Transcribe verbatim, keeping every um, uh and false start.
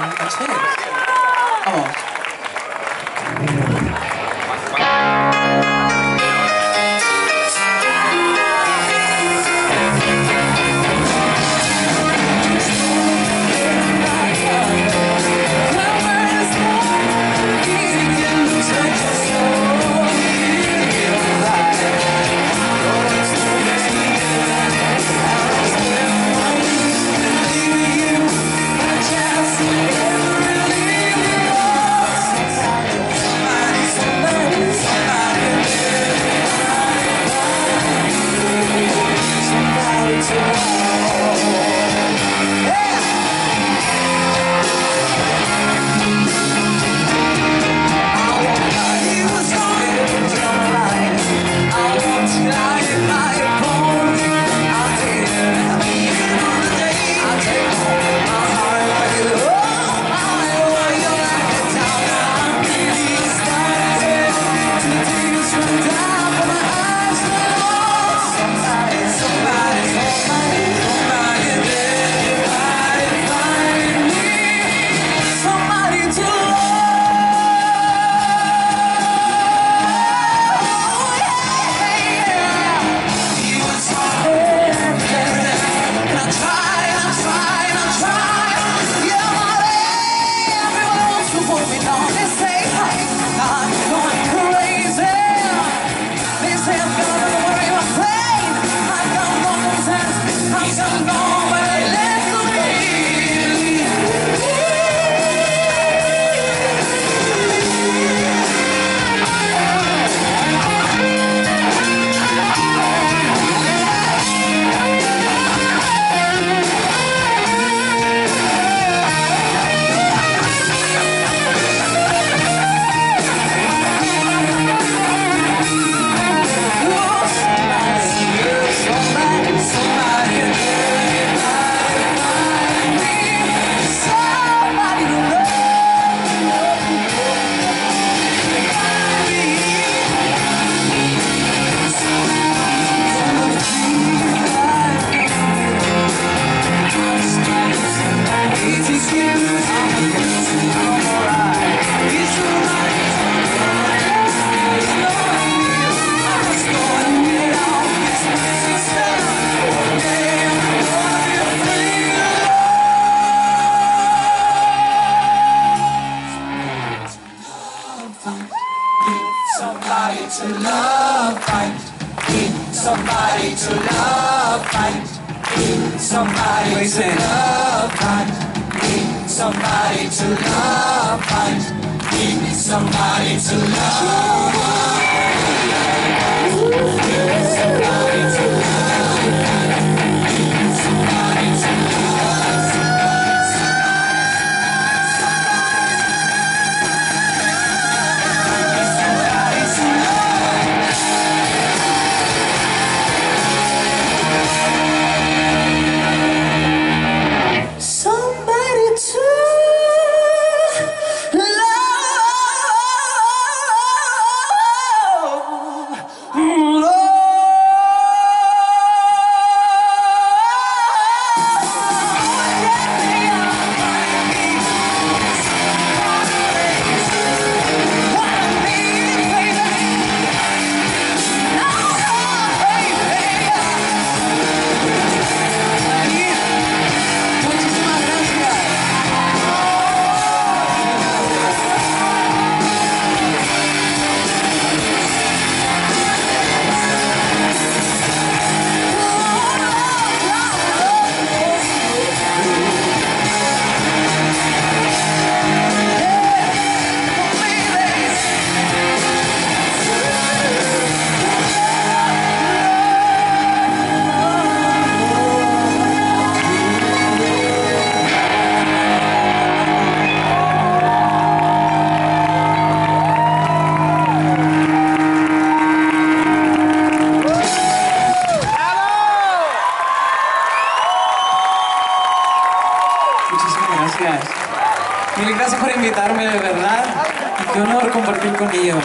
I'm serious. Come on. Somebody to love, find. Need somebody to love, find. Need somebody Wait, to love, find. Need somebody to love, find. Need somebody to love. Need somebody to love. Need somebody to love. Mil gracias por invitarme, de verdad. Y qué honor compartir con ellos.